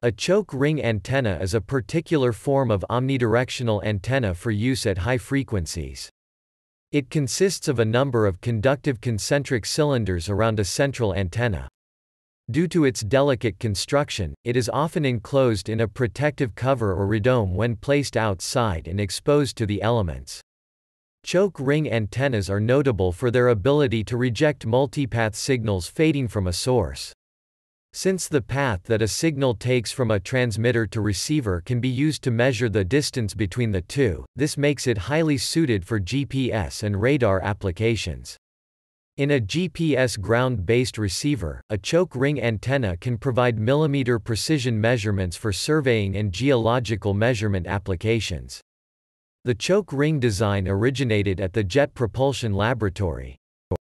A choke ring antenna is a particular form of omnidirectional antenna for use at high frequencies. It consists of a number of conductive concentric cylinders around a central antenna. Due to its delicate construction, it is often enclosed in a protective cover or radome when placed outside and exposed to the elements. Choke ring antennas are notable for their ability to reject multipath signals fading from a source. Since the path that a signal takes from a transmitter to receiver can be used to measure the distance between the two, this makes it highly suited for GPS and radar applications. In a GPS ground-based receiver, a choke ring antenna can provide millimeter precision measurements for surveying and geological measurement applications. The choke ring design originated at the Jet Propulsion Laboratory.